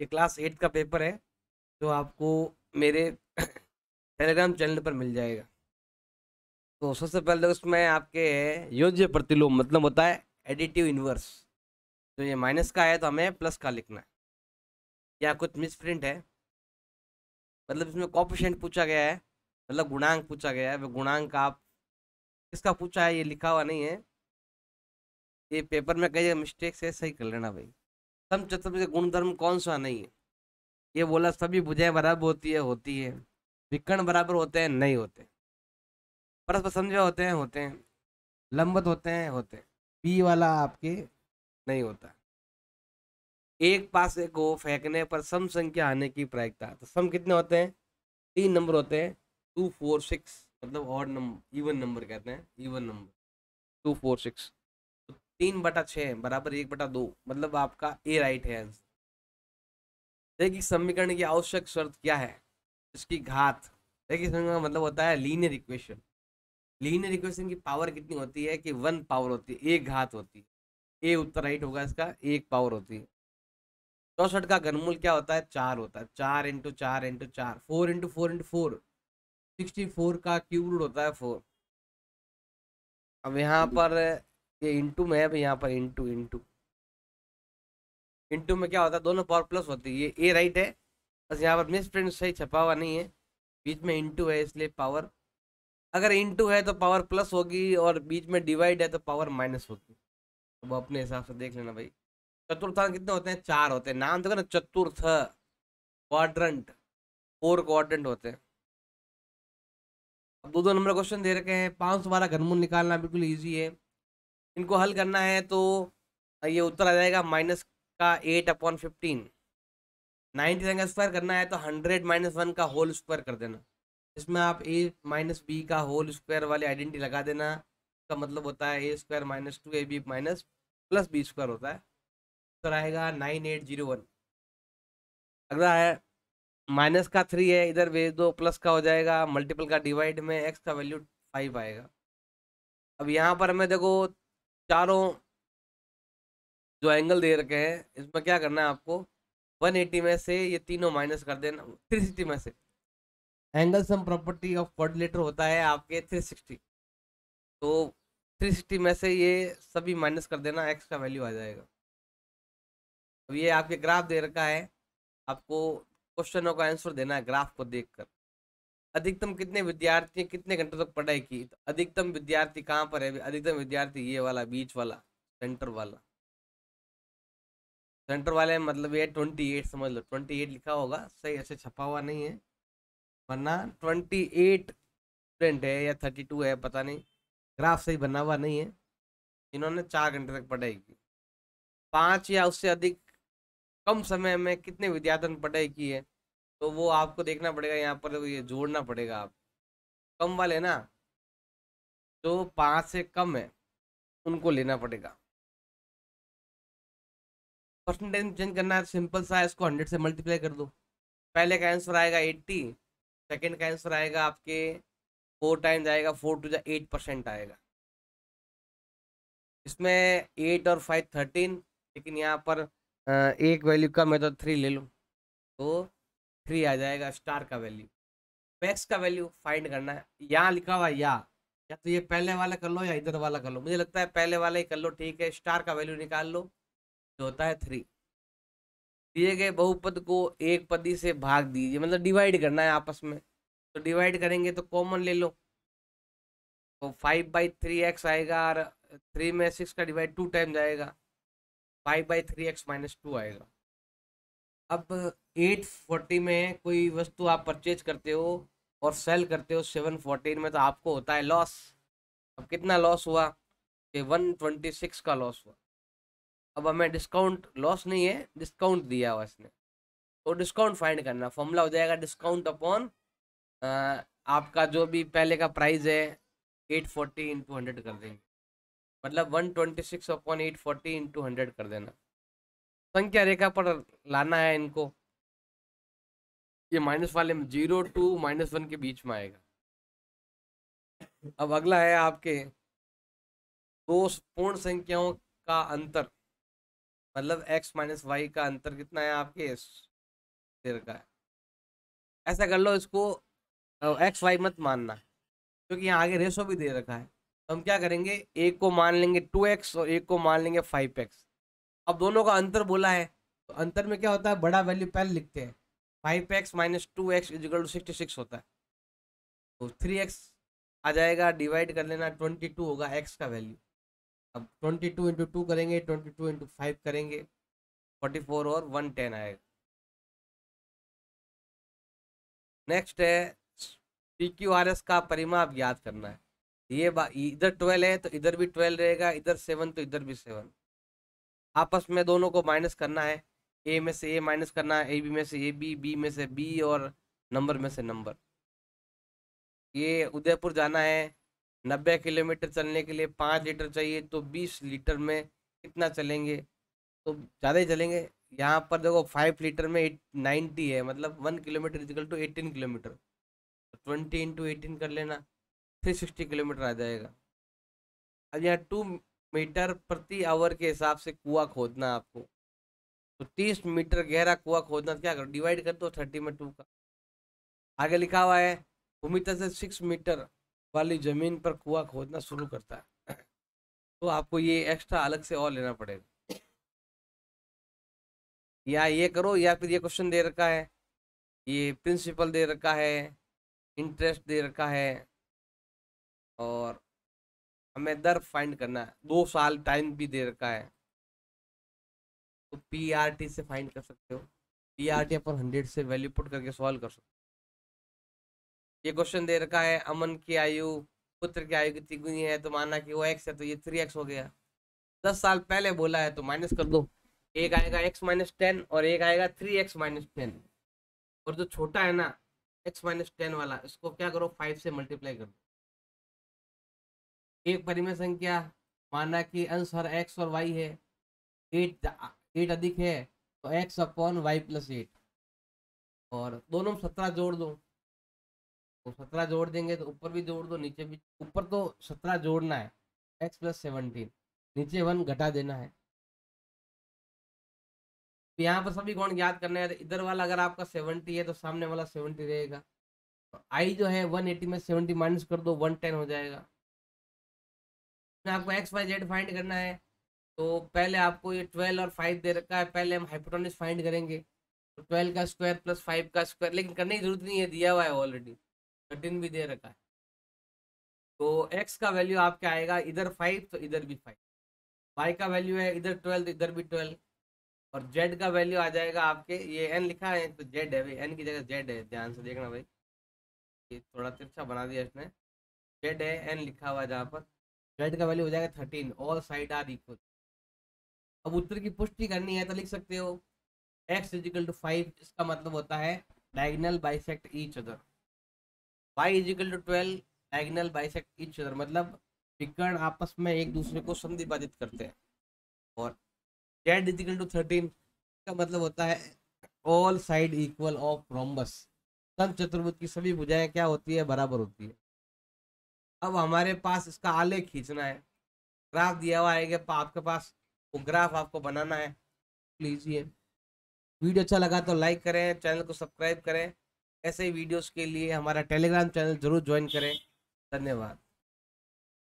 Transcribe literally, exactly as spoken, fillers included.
ये class eight का paper है जो आपको मेरे टेलीग्राम चैनल पर मिल जाएगा। तो सबसे पहले उसमें आपके योज्य प्रतिलोम मतलब होता है एडिटिव इन्वर्स। तो ये माइनस का है तो हमें प्लस का लिखना है। या कुछ मिसप्रिंट है, मतलब इसमें कोएफिशिएंट पूछा गया है, मतलब गुणांक पूछा गया है। वह गुणांक आप किसका पूछा है ये लिखा हुआ नहीं है। ये पेपर में कई मिस्टेक से सही कर लेना भाई। सम चतुर्भुज का गुणधर्म कौन सा नहीं है? ये बोला सभी भुजाएं बराबर होती है, होती है। विकर्ण बराबर होते हैं, नहीं होते। परस्पर समझौते होते हैं, होते हैं। लंबवत होते हैं, होते हैं। पी वाला आपके नहीं होता। एक पासे को फेंकने पर सम संख्या आने की प्रायिकता। तो सम कितने होते हैं? तीन नंबर होते हैं, टू फोर सिक्स, मतलब ऑड नंबर, इवन नंबर कहते हैं, even number two four six. तो तीन बटा छः बराबर एक बटा दो, मतलब आपका ए राइट है आंसर। देखिए समीकरण की आवश्यक शर्त क्या है? इसकी घात। देखिए समीकरण मतलब होता है लीनियर इक्वेशन। लीनियर इक्वेशन की पावर कितनी होती है? कि वन पावर होती है, एक घात होती है। ए उत्तर राइट होगा इसका, एक पावर होती है। चौसठ का घनमूल क्या होता है? चार होता है। चार इंटू चार इंटू चार, four into four into four, sixty four का क्यूब रूट होता है फोर। अब यहाँ पर ये इंटू में है, यहाँ पर इंटू इंटू इंटू में क्या होता है? दोनों पावर प्लस होती है। ये ए राइट है, बस यहाँ पर मिस प्रिंट सही छपा हुआ नहीं है, बीच में इंटू है इसलिए पावर। अगर इंटू है तो पावर प्लस होगी और बीच में डिवाइड है तो पावर माइनस होगी। अब अपने हिसाब से देख लेना भाई। चतुर्थांश कितने होते हैं? चार होते हैं। नाम देखो ना, चतुर्थ क्वाड्रेंट, फोर क्वाड्रेंट होते हैं। अब दो दो नंबर क्वेश्चन दे रखे हैं। पाँच सौ बारह घनमूल निकालना बिल्कुल ईजी है। इनको हल करना है तो ये उत्तर आ जाएगा माइनस का एट अपॉन फिफ्टीन। नाइन्टी का स्क्वायर करना है तो हंड्रेड माइनस वन का होल स्क्वायर कर देना। इसमें आप ए माइनस बी का होल स्क्वायर वाले आइडेंटिटी लगा देना। इसका मतलब होता है A square minus two A B minus plus B square होता है। तो आएगा नाइन एट जीरो वन। अगला है माइनस का थ्री है, इधर भेज दो, प्लस का हो जाएगा मल्टीपल का डिवाइड में, एक्स का वैल्यू फाइव आएगा। अब यहाँ पर हमें देखो चारों जो एंगल दे रखे हैं इसमें क्या करना है आपको? वन एटी में से ये तीनों माइनस कर देना, थ्री सिक्सटी में से। Angle sum property of quadrilateral होता है आपके थ्री सिक्सटी, तो थ्री सिक्सटी में से ये सभी माइनस कर देना, एक्स का वैल्यू आ जाएगा। अब ये आपके ग्राफ दे रखा है, आपको क्वेश्चनों का आंसर देना है ग्राफ को देखकर। अधिकतम कितने विद्यार्थी कितने घंटों तक पढ़ाई की? तो अधिकतम विद्यार्थी कहाँ पर है? अधिकतम विद्यार्थी ये वाला बीच वाला सेंटर वाला सेंटर वाला मतलब ये ट्वेंटी एट समझ लो, ट्वेंटी एट लिखा होगा, सही ऐसे छपा हुआ नहीं है, वरना ट्वेंटी एट स्टूडेंट है या थर्टी टू है, पता नहीं, ग्राफ सही बना हुआ नहीं है। इन्होंने चार घंटे तक पढ़ाई की। पाँच या उससे अधिक कम समय में कितने विद्यार्थियों ने पढ़ाई की है? तो वो आपको देखना पड़ेगा, यहाँ पर ये जोड़ना पड़ेगा। आप कम वाले ना, तो पाँच से कम है उनको लेना पड़ेगा। परसेंटेज चेंज करना है सिंपल सा है, इसको हंड्रेड से मल्टीप्लाई कर दो। पहले का आंसर आएगा एट्टी, सेकेंड का आंसर आएगा आपके फोर टाइम्स आएगा, फोर टू जा एट परसेंट आएगा। इसमें एट और फाइव थर्टीन, लेकिन यहाँ पर एक वैल्यू कम है तो थ्री ले लो, तो थ्री आ जाएगा स्टार का वैल्यू। मैक्स का वैल्यू फाइंड करना है, यहाँ लिखा हुआ या या तो ये पहले वाला कर लो या इधर वाला कर लो, मुझे लगता है पहले वाला ही कर लो, ठीक है। स्टार का वैल्यू निकाल लो जो होता है थ्री। दिए गए बहुपद को एक पदी से भाग दीजिए, मतलब डिवाइड करना है आपस में। तो डिवाइड करेंगे तो कॉमन ले लो, तो फाइव बाई थ्री एक्स आएगा, और थ्री में सिक्स का डिवाइड टू टाइम जाएगा, five by three X minus two आएगा। अब एट फोर्टी में कोई वस्तु आप परचेज करते हो और सेल करते हो सेवन फोर्टीन में, तो आपको होता है लॉस। अब कितना लॉस हुआ? कि वन ट्वेंटी सिक्स का लॉस हुआ। अब हमें डिस्काउंट, लॉस नहीं है, डिस्काउंट दिया हुआ इसने, तो डिस्काउंट फाइंड करना। फॉर्मूला हो जाएगा डिस्काउंट अपॉन आपका जो भी पहले का प्राइस है, एट फोर्टी इंटू हंड्रेड कर देंगे, मतलब one twenty six upon eight forty into hundred कर देना। संख्या रेखा पर लाना है इनको। ये माइनस वाले में जीरो टू माइनस वन के बीच में आएगा। अब अगला है आपके दो पूर्ण संख्याओं का अंतर, मतलब x माइनस वाई का अंतर कितना है आपके सिर का है। ऐसा कर लो, इसको एक्स वाई मत मानना क्योंकि यहाँ आगे रेशो भी दे रखा है। तो हम क्या करेंगे, एक को मान लेंगे टू एक्स और एक को मान लेंगे फाइव एक्स। अब दोनों का अंतर बोला है तो अंतर में क्या होता है, बड़ा वैल्यू पहले लिखते हैं। Five X minus two X equal to sixty six होता है। तो थ्री एक्स आ जाएगा, डिवाइड कर लेना, ट्वेंटी टू होगा एक्स का वैल्यू। अब ट्वेंटी टू इंटू टू करेंगे, ट्वेंटी टू इंटू फाइव करेंगे, फोर्टी फोर और वन टेन आएगा। नेक्स्ट है पी क्यू आर एस का परिमाप याद करना है। ये बात, इधर ट्वेल्व है तो इधर भी ट्वेल्व रहेगा, इधर सेवन तो इधर भी सेवन। आपस में दोनों को माइनस करना है, ए में से ए माइनस करना है, ए बी में से ए बी, बी में से बी और नंबर में से नंबर। ये उदयपुर जाना है, नब्बे किलोमीटर चलने के लिए पाँच लीटर चाहिए, तो बीस लीटर में कितना चलेंगे, तो ज़्यादा ही चलेंगे। यहाँ पर देखो फाइव लीटर में एट नाइन्टी है, मतलब one kilometre equal to eighteen kilometre. Twenty into eighteen कर लेना, थ्री सिक्सटी किलोमीटर आ जाएगा। अब यहाँ टू मीटर प्रति आवर के हिसाब से कुआं खोदना आपको, तो तीस मीटर गहरा कुआं खोदना। क्या करो, डिवाइड कर दो थर्टी में टू का। आगे लिखा हुआ है भूमि तल से सिक्स मीटर वाली ज़मीन पर कुआं खोदना शुरू करता है, तो आपको ये एक्स्ट्रा अलग से और लेना पड़ेगा। या ये करो, या फिर ये क्वेश्चन दे रखा है, ये प्रिंसिपल दे रखा है, इंटरेस्ट दे रखा है, और हमें दर फाइंड करना है, दो साल टाइम भी दे रखा है। तो पी आर टी से फाइंड कर सकते हो, P R T upon hundred से वैल्यू पुट करके सॉल्व कर सकते हो। ये क्वेश्चन दे रखा है, अमन की आयु पुत्र की आयु कितनी गुनी है, तो माना कि वो एक्स है तो ये थ्री एक्स हो गया। दस साल पहले बोला है तो माइनस कर दो, एक आएगा एक्स माइनस टेन और एक आएगा थ्री एक्स माइनस टेन। और जो छोटा है ना एक्स माइनस टेन वाला, इसको क्या करो, फाइव से मल्टीप्लाई कर दो। एक परिमेय संख्या, माना कि अंश हर एक्स और वाई है, एट एट अधिक है तो X upon Y plus eight, और दोनों सत्रह जोड़ दो। सत्रह जोड़ देंगे तो ऊपर भी जोड़ दो, नीचे भी। ऊपर तो सत्रह जोड़ना है x प्लस सेवनटीन, नीचे वन घटा देना है। तो यहाँ पर सभी कोण याद करने हैं। इधर वाला अगर आपका सेवनटी है तो सामने वाला सेवनटी रहेगा। तो i जो है वन एटी में सेवनटी माइनस कर दो, वन टेन हो जाएगा। तो आपको x वाई z फाइंड करना है, तो पहले आपको ये ट्वेल्व और फाइव दे रखा है, पहले हम हाइपोटेन्यूज फाइंड करेंगे। तो ट्वेल्व का स्क्वायर प्लस फाइव का स्क्वायर, लेकिन करने की जरूरत नहीं है, दिया हुआ है ऑलरेडी। थर्टीन भी दे रखा है, तो x का वैल्यू आपका आएगा इधर फाइव तो इधर भी फाइव। y का वैल्यू है इधर ट्वेल्व तो इधर भी ट्वेल्व। और z का वैल्यू आ जाएगा आपके, ये n लिखा है तो z है भाई, n की जगह z है, ध्यान से देखना भाई, ये थोड़ा तिरछा बना दिया इसने। z है, n लिखा हुआ है जहाँ पर, z का वैल्यू हो जाएगा thirteen. All side are equal. अब उत्तर की पुष्टि करनी है तो लिख सकते हो एक्स इजिकल टू फाइव, इसका मतलब होता है diagonal bisect each other. y equal to twelve diagonal bisect each other, मतलब विकर्ण आपस में एक दूसरे को संधिवादित करते हैं। और z इजिकल टू थर्टीन का मतलब होता है all side equal of rhombus. समचतुर्भुज की सभी भुजाएं क्या होती है, बराबर होती है। अब हमारे पास इसका आलेख खींचना है, ग्राफ दिया हुआ है आपके पास, वो ग्राफ आपको बनाना है। प्लीज ये वीडियो अच्छा लगा तो लाइक करें, चैनल को सब्सक्राइब करें। ऐसे ही वीडियोस के लिए हमारा टेलीग्राम चैनल जरूर ज्वाइन करें। धन्यवाद।